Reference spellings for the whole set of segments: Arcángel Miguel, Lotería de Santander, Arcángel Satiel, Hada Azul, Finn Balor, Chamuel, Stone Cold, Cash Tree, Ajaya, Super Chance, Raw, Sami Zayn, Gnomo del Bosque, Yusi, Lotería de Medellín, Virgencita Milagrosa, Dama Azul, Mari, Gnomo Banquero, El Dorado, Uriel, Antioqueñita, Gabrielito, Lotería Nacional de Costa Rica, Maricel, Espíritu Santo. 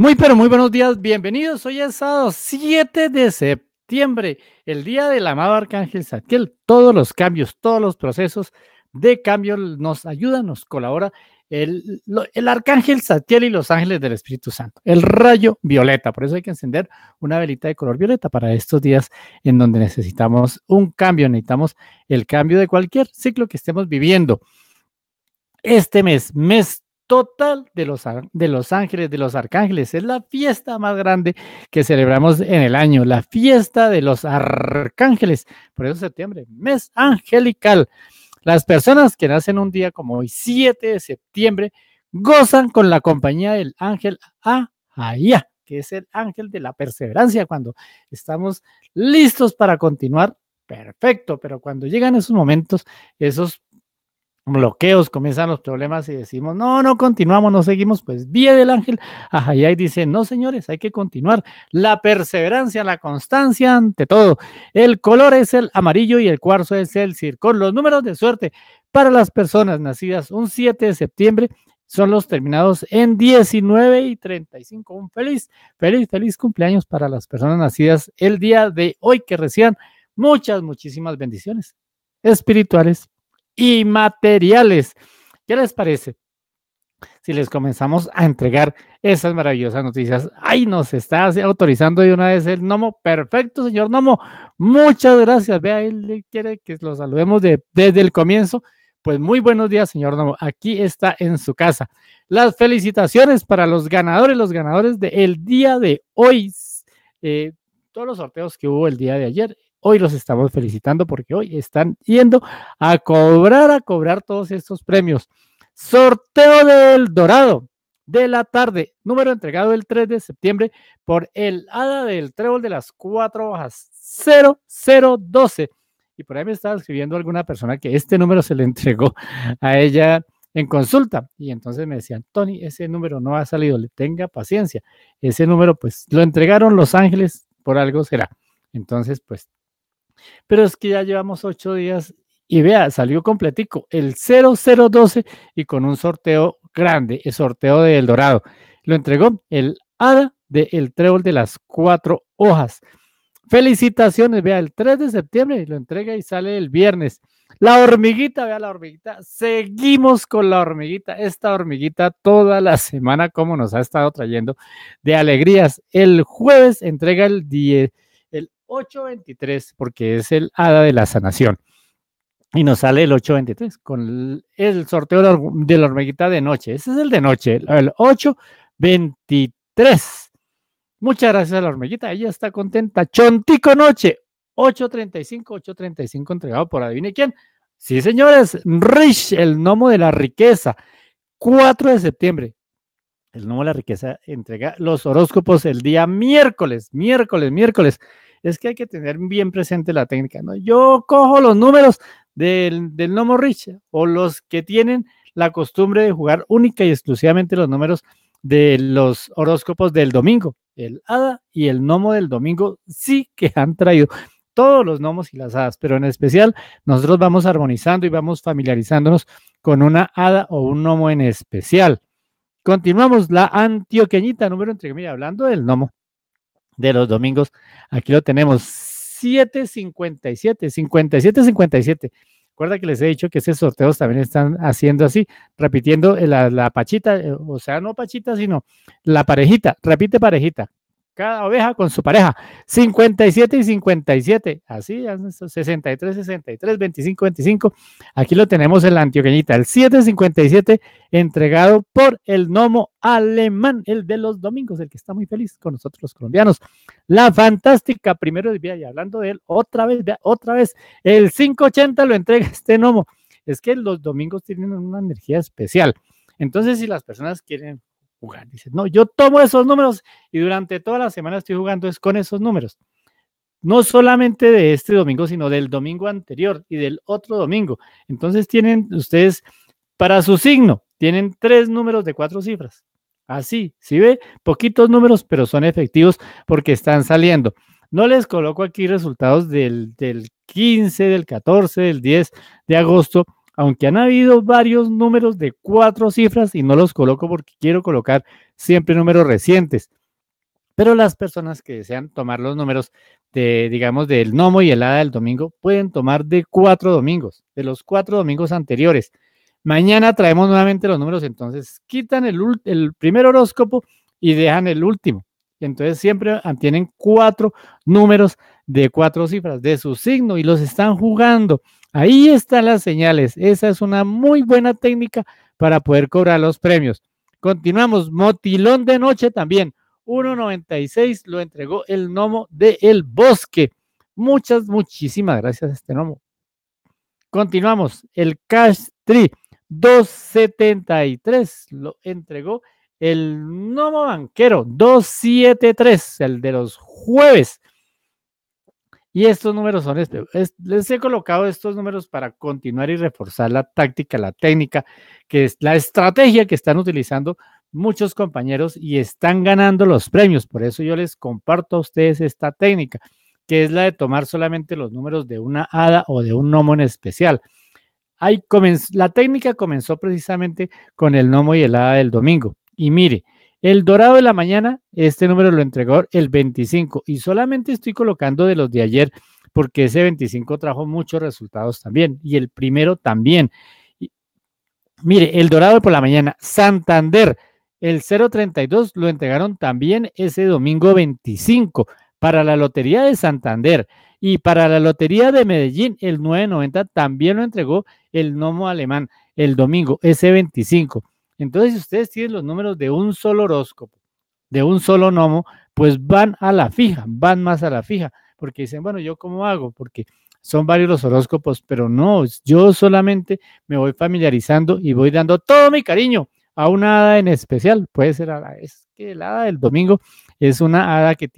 Muy pero muy buenos días, bienvenidos. Hoy es sábado 7 de septiembre, el día del amado Arcángel Satiel. Todos los cambios, todos los procesos de cambio nos ayudan, nos colabora el Arcángel Satiel y los ángeles del Espíritu Santo, el rayo violeta. Por eso hay que encender una velita de color violeta para estos días en donde necesitamos un cambio, necesitamos el cambio de cualquier ciclo que estemos viviendo. Este mes total de los ángeles, de los arcángeles. Es la fiesta más grande que celebramos en el año, la fiesta de los arcángeles. Por eso septiembre, mes angelical. Las personas que nacen un día como hoy, 7 de septiembre, gozan con la compañía del ángel Ajaya, que es el ángel de la perseverancia. Cuando estamos listos para continuar, perfecto, pero cuando llegan esos momentos, esos bloqueos, comienzan los problemas y decimos, no continuamos, no seguimos, pues viene el ángel Ajaya y dice, no señores, hay que continuar, la perseverancia, la constancia ante todo. El color es el amarillo y el cuarzo es el circón. Los números de suerte para las personas nacidas un 7 de septiembre son los terminados en 19 y 35, un feliz cumpleaños para las personas nacidas el día de hoy, que reciban muchísimas bendiciones espirituales y materiales. ¿Qué les parece si les comenzamos a entregar esas maravillosas noticias? ¡Ay, nos está autorizando de una vez el Gnomo! ¡Perfecto, señor Gnomo! Muchas gracias. Vea, él quiere que lo saludemos desde el comienzo. Pues muy buenos días, señor Gnomo. Aquí está en su casa. Las felicitaciones para los ganadores del día de hoy. Todos los sorteos que hubo el día de ayer, hoy los estamos felicitando porque hoy están yendo a cobrar todos estos premios. Sorteo del Dorado de la tarde, número entregado el 3 de septiembre por el Hada del Trébol de las 4 hojas 0012. Y por ahí me estaba escribiendo alguna persona que este número se le entregó a ella en consulta. Y entonces me decían, Tony, ese número no ha salido, le tenga paciencia. Ese número pues lo entregaron los ángeles, por algo será. Entonces pues, pero es que ya llevamos 8 días y vea, salió completico el 0012 y con un sorteo grande, el sorteo de El Dorado. Lo entregó el Hada de El Trébol de las 4 hojas. Felicitaciones, vea, el 3 de septiembre lo entrega y sale el viernes. La hormiguita, vea la hormiguita, seguimos con la hormiguita, esta hormiguita toda la semana como nos ha estado trayendo de alegrías. El jueves entrega el 10. 823, porque es el Hada de la Sanación. Y nos sale el 823 con el sorteo de la hormiguita de noche. Ese es el de noche, el 823. Muchas gracias a la hormiguita, ella está contenta. Chontico Noche, 835, entregado por adivine quién. Sí, señores, Rich, el Gnomo de la Riqueza, 4 de septiembre. El Gnomo de la Riqueza entrega los horóscopos el día miércoles. Es que hay que tener bien presente la técnica, ¿no? Yo cojo los números del Gnomo Richa o los que tienen la costumbre de jugar única y exclusivamente los números de los horóscopos del domingo. El Hada y el Gnomo del domingo sí que han traído todos los gnomos y las hadas, pero en especial nosotros vamos armonizando y vamos familiarizándonos con una hada o un gnomo en especial. Continuamos, la Antioqueñita, número entre, mira, hablando del gnomo de los domingos, aquí lo tenemos, 757. Recuerda que les he dicho que estos sorteos también están haciendo así, repitiendo la pachita, o sea, no pachita, sino la parejita, repite parejita, cada oveja con su pareja, 57, así, 63, 25, aquí lo tenemos en la Antioqueñita, el 757 entregado por el Gnomo alemán, el de los domingos, el que está muy feliz con nosotros los colombianos. La Fantástica, primero del día, y hablando de él, otra vez, el 580 lo entrega este Gnomo. Es que los domingos tienen una energía especial, entonces si las personas quieren jugar, dice, no, yo tomo esos números y durante toda la semana estoy jugando es con esos números, no solamente de este domingo, sino del domingo anterior y del otro domingo. Entonces tienen ustedes para su signo, tienen 3 números de 4 cifras, así, ¿sí ve? Poquitos números, pero son efectivos porque están saliendo. No les coloco aquí resultados del 15, del 14, del 10 de agosto, aunque han habido varios números de 4 cifras y no los coloco porque quiero colocar siempre números recientes. Pero las personas que desean tomar los números de, digamos, del gnomo y el hada del domingo, pueden tomar de 4 domingos, de los 4 domingos anteriores. Mañana traemos nuevamente los números, entonces quitan el primer horóscopo y dejan el último. Entonces siempre tienen 4 números de 4 cifras de su signo y los están jugando. Ahí están las señales. Esa es una muy buena técnica para poder cobrar los premios. Continuamos. Motilón de noche también. 1.96 lo entregó el gnomo del bosque. Muchísimas gracias a este gnomo. Continuamos. El Cash Tree. 2.73 lo entregó el gnomo banquero. 2.73, el de los jueves. Y estos números son les he colocado estos números para continuar y reforzar la táctica, la técnica, que es la estrategia que están utilizando muchos compañeros y están ganando los premios. Por eso yo les comparto a ustedes esta técnica, que es la de tomar solamente los números de una hada o de un gnomo en especial. La técnica comenzó precisamente con el gnomo y el hada del domingo. Y mire, el dorado de la mañana, este número lo entregó el 25 y solamente estoy colocando de los de ayer porque ese 25 trajo muchos resultados también y el primero también. Y, mire, el dorado por la mañana, Santander, el 032 lo entregaron también ese domingo 25 para la Lotería de Santander y para la Lotería de Medellín, el 990 también lo entregó el gnomo alemán el domingo, ese 25. Entonces, si ustedes tienen los números de un solo horóscopo, de un solo gnomo, pues van a la fija, van más a la fija, porque dicen, bueno, ¿yo cómo hago? Porque son varios los horóscopos, pero no, yo solamente me voy familiarizando y voy dando todo mi cariño a una hada en especial. Puede ser, es que el hada del domingo es una hada que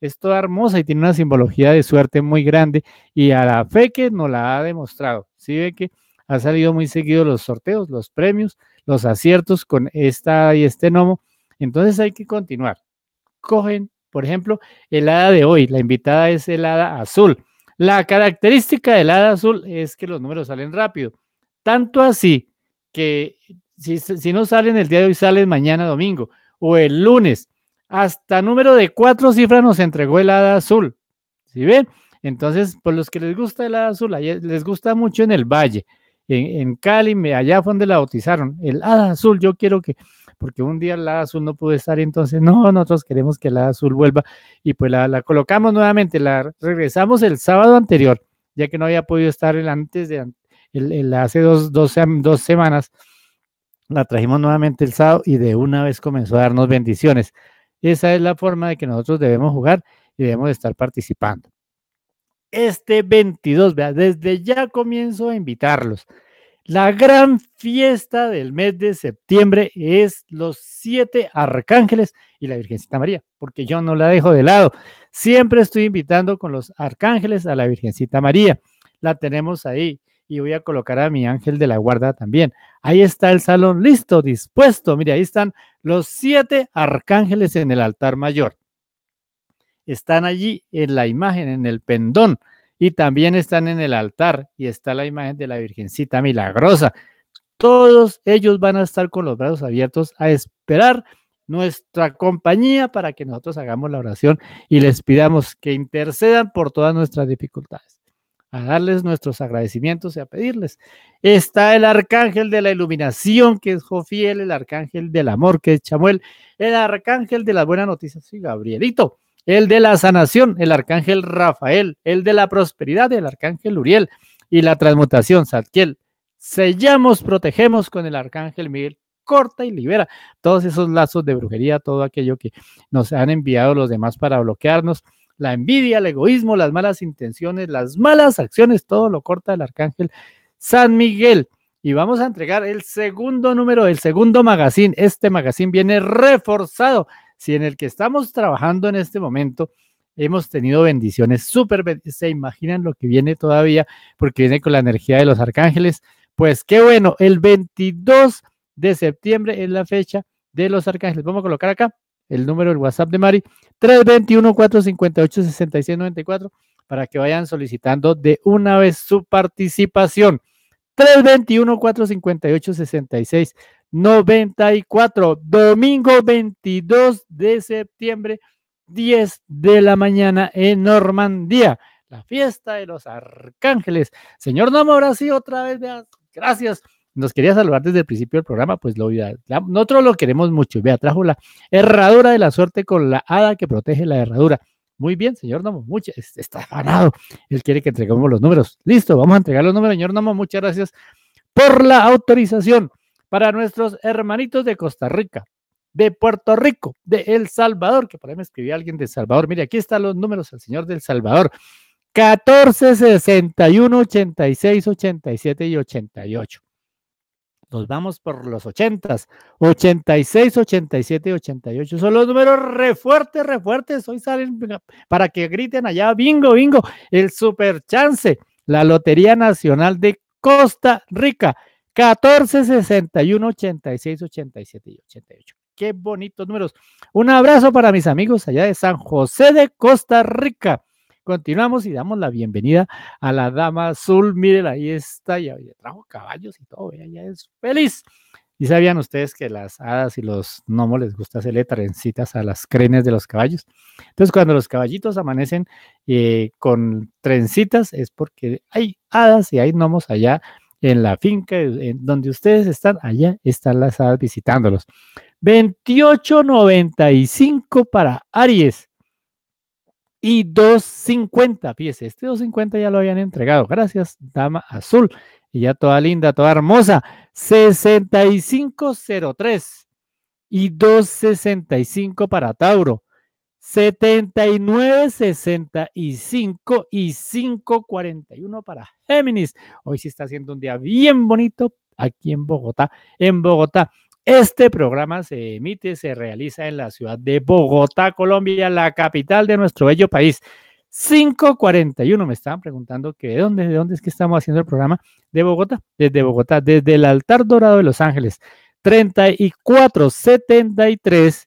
es toda hermosa y tiene una simbología de suerte muy grande y a la fe que nos la ha demostrado. ¿Sí ve que ha salido muy seguido los sorteos, los premios, los aciertos con esta y este gnomo? Entonces hay que continuar. Cogen, por ejemplo, el hada de hoy. La invitada es el hada azul. La característica del hada azul es que los números salen rápido. Tanto así que si no salen el día de hoy, salen mañana domingo o el lunes. Hasta número de 4 cifras nos entregó el hada azul. ¿Sí ven? Entonces, por los que les gusta el hada azul, les gusta mucho en el Valle. En Cali, allá fue donde la bautizaron, el hada azul. Yo quiero porque un día el hada azul no pudo estar, entonces nosotros queremos que el hada azul vuelva y pues la colocamos nuevamente, la regresamos el sábado anterior, ya que no había podido estar hace 2 semanas, la trajimos nuevamente el sábado y de una vez comenzó a darnos bendiciones. Esa es la forma de que nosotros debemos jugar y debemos estar participando. Este 22, vea, desde ya comienzo a invitarlos. La gran fiesta del mes de septiembre es los 7 arcángeles y la Virgencita María, porque yo no la dejo de lado. Siempre estoy invitando con los arcángeles a la Virgencita María. La tenemos ahí y voy a colocar a mi ángel de la guarda también. Ahí está el salón listo, dispuesto. Mire, ahí están los 7 arcángeles en el altar mayor. Están allí en la imagen, en el pendón, y también están en el altar, y está la imagen de la Virgencita Milagrosa. Todos ellos van a estar con los brazos abiertos a esperar nuestra compañía para que nosotros hagamos la oración y les pidamos que intercedan por todas nuestras dificultades, a darles nuestros agradecimientos y a pedirles. Está el arcángel de la iluminación, que es Jofiel, el arcángel del amor, que es Chamuel, el arcángel de las buenas noticias, y Gabrielito. El de la sanación, el arcángel Rafael, el de la prosperidad, el arcángel Uriel y la transmutación, Zadquiel. Sellamos, protegemos con el arcángel Miguel, corta y libera todos esos lazos de brujería, todo aquello que nos han enviado los demás para bloquearnos, la envidia, el egoísmo, las malas intenciones, las malas acciones, todo lo corta el arcángel San Miguel. Y vamos a entregar el segundo número, el segundo magazine. Este magazine viene reforzado. Si en el que estamos trabajando en este momento hemos tenido bendiciones, se imaginan lo que viene todavía, porque viene con la energía de los arcángeles. Pues qué bueno, el 22 de septiembre es la fecha de los arcángeles. Vamos a colocar acá el número del WhatsApp de Mari, 321-458-6694, para que vayan solicitando de una vez su participación. 321-458-6694. Domingo 22 de septiembre, 10 de la mañana en Normandía. La fiesta de los arcángeles. Señor Gnomo, ahora sí, otra vez, vea, gracias. Nos quería saludar desde el principio del programa, pues lo vea. Nosotros lo queremos mucho. Vea, trajo la herradura de la suerte con la hada que protege la herradura. Muy bien, señor Gnomo, está afanado. Él quiere que entreguemos los números. Listo, vamos a entregar los números, señor Gnomo. Muchas gracias por la autorización para nuestros hermanitos de Costa Rica, de Puerto Rico, de El Salvador, que por ahí me escribió alguien de El Salvador. Mire, aquí están los números del señor del Salvador. 14, 61, 86, 87 y 88. Nos vamos por los 80s, 86, 87 y 88. Son los números re fuertes. Hoy salen para que griten allá, bingo, bingo. El Super Chance, la Lotería Nacional de Costa Rica. 14, 61, 86, 87 y 88. Qué bonitos números. Un abrazo para mis amigos allá de San José de Costa Rica. Continuamos y damos la bienvenida a la Dama Azul. Mírenla, ahí está, ya trajo caballos y todo, ella es feliz. ¿Y sabían ustedes que las hadas y los gnomos les gusta hacerle trencitas a las crenes de los caballos? Entonces, cuando los caballitos amanecen con trencitas es porque hay hadas y hay gnomos allá en la finca en donde ustedes están, allá están las hadas visitándolos. 28.95 para Aries. Y 250, fíjese, este 250 ya lo habían entregado. Gracias, Dama Azul. Y ya toda linda, toda hermosa. 6503 y 265 para Tauro. 7965 y 541 para Géminis. Hoy sí está haciendo un día bien bonito aquí en Bogotá. Este programa se emite, se realiza en la ciudad de Bogotá, Colombia, la capital de nuestro bello país. 5:41, me estaban preguntando que de dónde es que estamos haciendo el programa. De Bogotá, desde el Altar Dorado de Los Ángeles. 34:73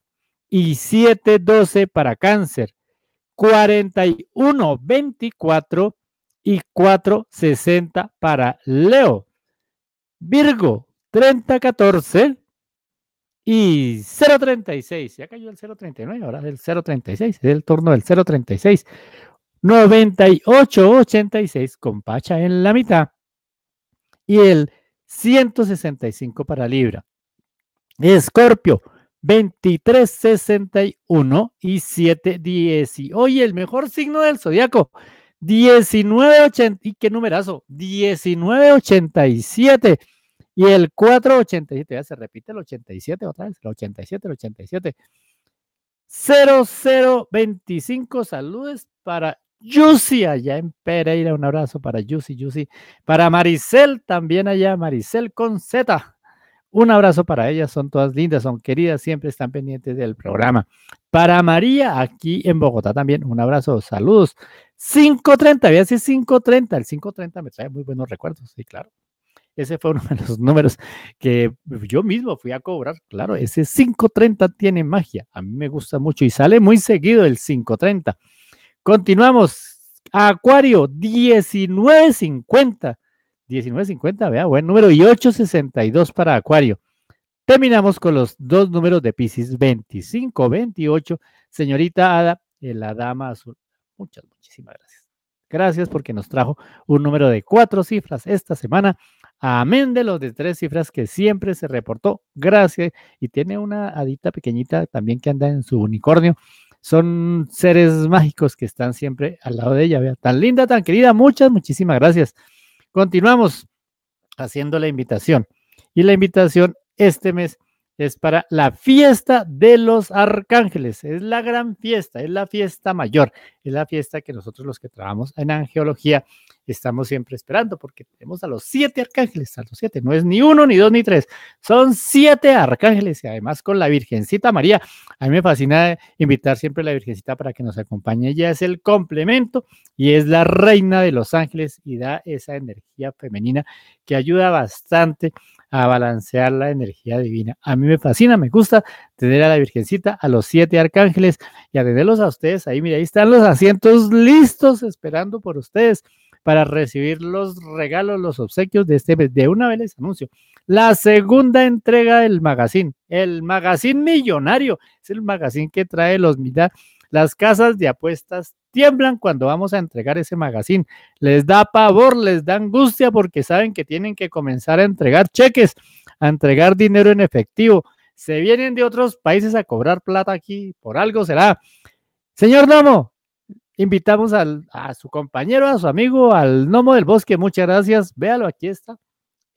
y 7:12 para Cáncer. 41:24 y 4:60 para Leo. Virgo, 30:14. Y 036, ya cayó el 039, ahora es el 036, es el turno del 036. 9886 con Pacha en la mitad. Y el 165 para Libra. Escorpio, 2361 y 710. Oye, el mejor signo del zodiaco, 1980. ¿Y qué numerazo? 1987. Y el 487, ya se repite el 87 otra vez, el 87. 0025, saludos para Yusi allá en Pereira, un abrazo para Yusi, para Maricel también allá, Maricel con Z, un abrazo para ellas, son todas lindas, son queridas, siempre están pendientes del programa. Para María aquí en Bogotá también, un abrazo, saludos. 5:30, voy a decir 5:30, el 5:30 me trae muy buenos recuerdos, sí, claro. Ese fue uno de los números que yo mismo fui a cobrar. Claro, ese 530 tiene magia. A mí me gusta mucho y sale muy seguido el 530. Continuamos. Acuario, 1950. 1950, vea, buen número. Y 862 para Acuario. Terminamos con los dos números de Piscis, 25-28. Señorita Hada, la Dama Azul. Muchísimas gracias. Gracias porque nos trajo un número de 4 cifras esta semana. Amén de los de 3 cifras que siempre se reportó. Gracias. Y tiene una hadita pequeñita también que anda en su unicornio. Son seres mágicos que están siempre al lado de ella. Vea, tan linda, tan querida. Muchísimas gracias. Continuamos haciendo la invitación. Y la invitación este mes es para la fiesta de los arcángeles. Es la gran fiesta, es la fiesta mayor, es la fiesta que nosotros los que trabajamos en angeología estamos siempre esperando, porque tenemos a los 7 arcángeles, a los 7, no es ni 1, ni 2, ni 3, son 7 arcángeles, y además con la Virgencita María. A mí me fascina invitar siempre a la Virgencita para que nos acompañe, ella es el complemento y es la reina de los ángeles y da esa energía femenina que ayuda bastante a balancear la energía divina. A mí me fascina, me gusta tener a la Virgencita, a los 7 arcángeles y a tenerlos a ustedes ahí. Mira, ahí están los asientos listos esperando por ustedes. para recibir los regalos, los obsequios de este mes. De una vez les anuncio la segunda entrega del magazine, el magazine millonario. Es el magazine que trae los mitad. Las casas de apuestas tiemblan cuando vamos a entregar ese magazine. Les da pavor, les da angustia porque saben que tienen que comenzar a entregar cheques, a entregar dinero en efectivo. Se vienen de otros países a cobrar plata aquí, por algo será. Señor Gnomo, invitamos a su compañero, a su amigo, al Gnomo del Bosque. Muchas gracias. Véalo, aquí está.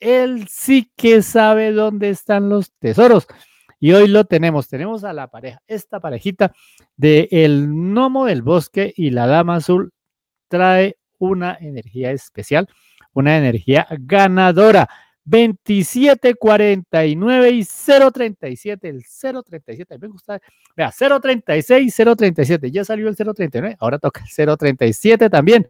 Él sí que sabe dónde están los tesoros. Y hoy lo tenemos, a la pareja, esta parejita de el Gnomo del Bosque y la Dama Azul trae una energía especial, una energía ganadora, 2749 y 037, el 037, me gusta, vea, 036, 037, ya salió el 039, ahora toca el 037 también,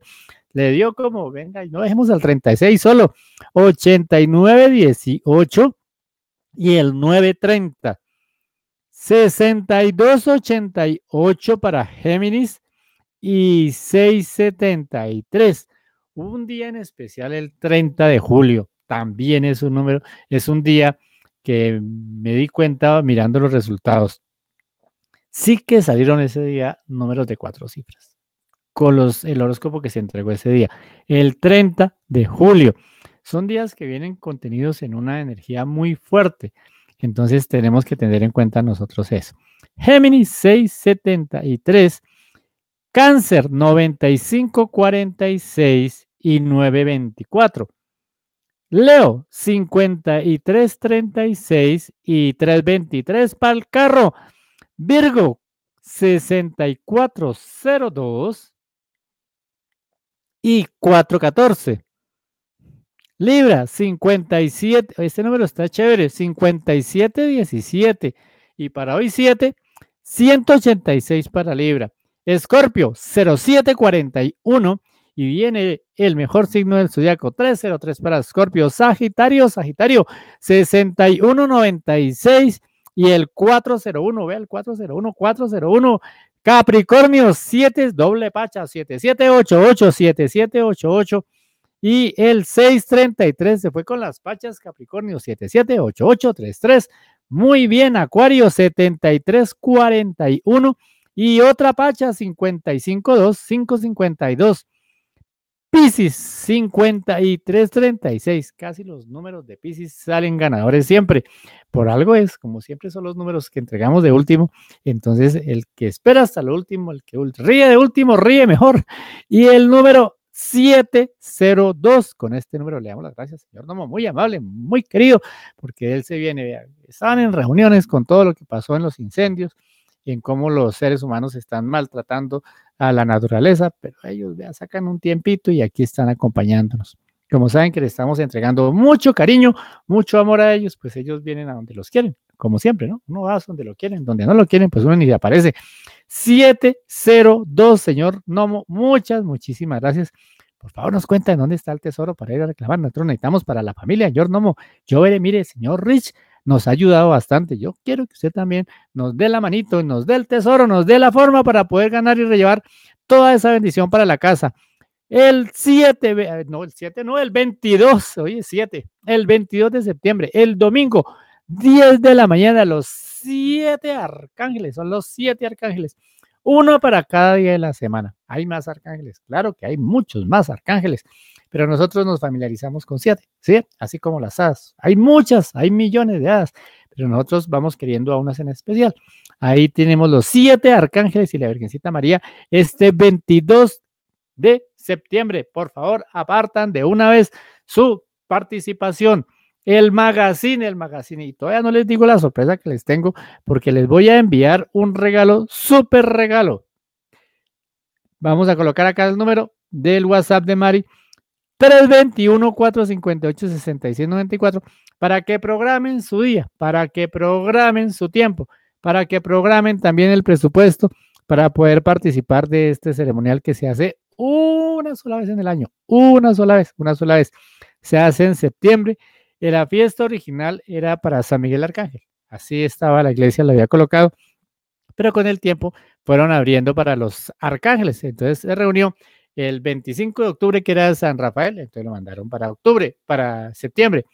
le dio como, venga, y no dejemos al 36 solo, 8918 y el 930. 6288 para Géminis y 673. Un día en especial, el 30 de julio. También es un número, es un día que me di cuenta mirando los resultados. Sí que salieron ese día números de 4 cifras con el horóscopo que se entregó ese día, el 30 de julio. Son días que vienen contenidos en una energía muy fuerte. Entonces tenemos que tener en cuenta nosotros eso. Géminis 673, Cáncer 9546 y 924. Leo 5336 y 323 para el carro. Virgo 6402 y 414. Libra 57, este número está chévere, 5717 y para hoy 7, 186 para Libra. Escorpio 0741 y viene el mejor signo del zodiaco, 303 para Escorpio. Sagitario 6196 y el 401, vea el 401. Capricornio 7, doble pacha, 7788, 7788. Y el 633 se fue con las pachas, Capricornio 778833. Muy bien, Acuario 7341 y otra pacha 552552. Piscis 5336. Casi los números de Piscis salen ganadores siempre. Por algo es, como siempre son los números que entregamos de último. Entonces, el que espera hasta lo último, el que ríe de último, ríe mejor. Y el número 702, con este número le damos las gracias, señor Gnomo, muy amable, muy querido, porque él se viene, estaban en reuniones con todo lo que pasó en los incendios y en cómo los seres humanos están maltratando a la naturaleza, pero ellos vean, sacan un tiempito y aquí están acompañándonos. Como saben que le estamos entregando mucho cariño, mucho amor a ellos, pues ellos vienen a donde los quieren, como siempre, ¿no? Uno va a donde lo quieren, donde no lo quieren, pues uno ni le aparece. 702, señor Gnomo, muchísimas gracias. Por favor, nos cuentan dónde está el tesoro para ir a reclamar. Nosotros necesitamos para la familia, señor Gnomo. Yo veré, mire, señor Rich nos ha ayudado bastante. Yo quiero que usted también nos dé la manito, nos dé el tesoro, nos dé la forma para poder ganar y rellevar toda esa bendición para la casa. El 22, hoy es 7, el 22 de septiembre, el domingo, 10 de la mañana, los 7 arcángeles, son los 7 arcángeles, uno para cada día de la semana. Hay más arcángeles, claro que hay muchos más arcángeles, pero nosotros nos familiarizamos con 7, ¿sí? Así como las hadas, hay muchas, hay millones de hadas, pero nosotros vamos queriendo a unas en especial. Ahí tenemos los 7 arcángeles y la Virgencita María, este 22 de septiembre. Por favor, apartan de una vez su participación. El magazine, y todavía no les digo la sorpresa que les tengo, porque les voy a enviar un regalo, súper regalo. Vamos a colocar acá el número del WhatsApp de Mari, 321-458-6694, para que programen su día, para que programen su tiempo, para que programen también el presupuesto, para poder participar de este ceremonial que se hace una sola vez en el año, una sola vez. Se hace en septiembre. La fiesta original era para San Miguel Arcángel. Así estaba la iglesia, la había colocado. Pero con el tiempo fueron abriendo para los arcángeles. Entonces se reunió El 25 de octubre, que era San Rafael, entonces lo mandaron para octubre, para septiembre.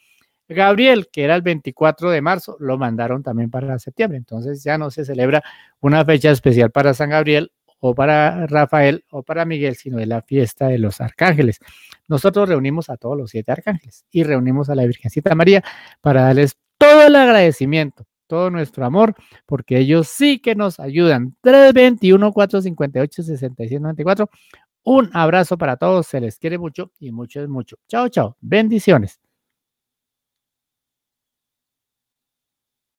Gabriel, que era el 24 de marzo, lo mandaron también para septiembre. Entonces ya no se celebra una fecha especial para San Gabriel o para Rafael o para Miguel, sino es la fiesta de los arcángeles. Nosotros reunimos a todos los 7 arcángeles y reunimos a la Virgencita María para darles todo el agradecimiento, todo nuestro amor, porque ellos sí que nos ayudan. 321-458-6694. Un abrazo para todos, se les quiere mucho y mucho es mucho. Chao, chao. Bendiciones.